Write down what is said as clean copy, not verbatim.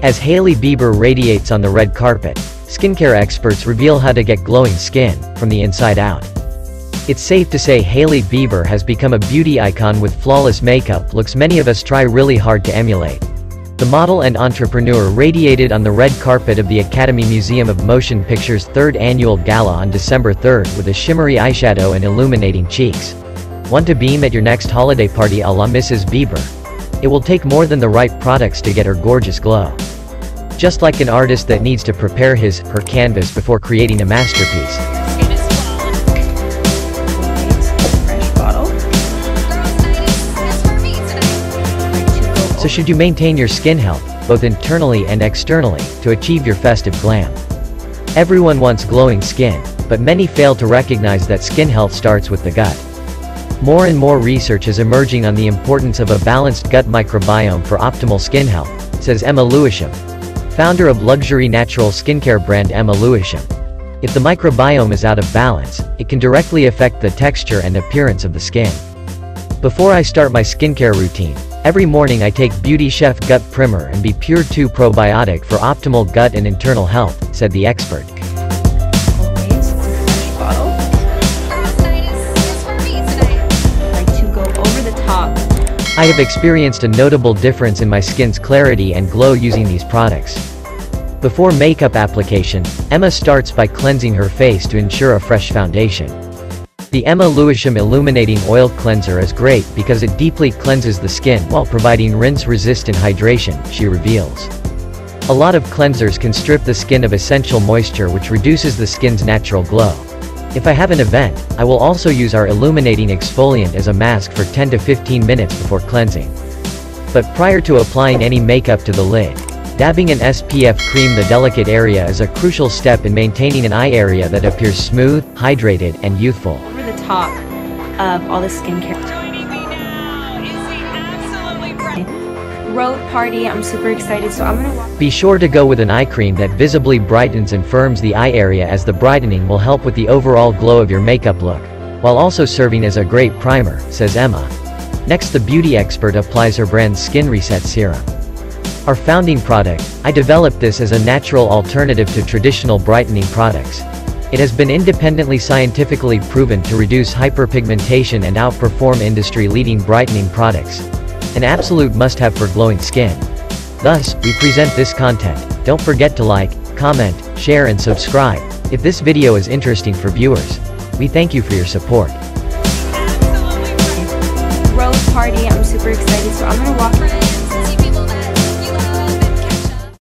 As Hailey Bieber radiates on the red carpet, skincare experts reveal how to get glowing skin from the inside out. It's safe to say Hailey Bieber has become a beauty icon with flawless makeup looks many of us try really hard to emulate. The model and entrepreneur radiated on the red carpet of the Academy Museum of Motion Pictures' third annual gala on December 3rd with a shimmery eyeshadow and illuminating cheeks. Want to beam at your next holiday party a la Mrs. Bieber? It will take more than the right products to get her gorgeous glow. Just like an artist that needs to prepare his/her canvas before creating a masterpiece. So should you maintain your skin health, both internally and externally, to achieve your festive glam? Everyone wants glowing skin, but many fail to recognize that skin health starts with the gut. More and more research is emerging on the importance of a balanced gut microbiome for optimal skin health, says Emma Lewisham, founder of luxury natural skincare brand Emma Lewisham. If the microbiome is out of balance, it can directly affect the texture and appearance of the skin. Before I start my skincare routine, every morning I take Beauty Chef Gut Primer and Be Pure 2 probiotic for optimal gut and internal health, said the expert. Always fresh bottle. Like to go over the top. I have experienced a notable difference in my skin's clarity and glow using these products. Before makeup application, Emma starts by cleansing her face to ensure a fresh foundation. The Emma Lewisham Illuminating Oil Cleanser is great because it deeply cleanses the skin while providing rinse-resistant hydration, she reveals. A lot of cleansers can strip the skin of essential moisture, which reduces the skin's natural glow. If I have an event, I will also use our illuminating exfoliant as a mask for 10 to 15 minutes before cleansing. But prior to applying any makeup to the lid, dabbing an SPF cream the delicate area is a crucial step in maintaining an eye area that appears smooth, hydrated, and youthful. Top of all the skincare. Joining me now is the absolutely bright road party. I'm super excited, so I'm gonna be sure to go with an eye cream that visibly brightens and firms the eye area, as the brightening will help with the overall glow of your makeup look, while also serving as a great primer, says Emma. Next, the beauty expert applies her brand's Skin Reset Serum. Our founding product, I developed this as a natural alternative to traditional brightening products. It has been independently scientifically proven to reduce hyperpigmentation and outperform industry-leading brightening products. An absolute must-have for glowing skin. Thus, we present this content. Don't forget to like, comment, share and subscribe, if this video is interesting for viewers. We thank you for your support. Road party, I'm super excited, so I'm gonna walk around.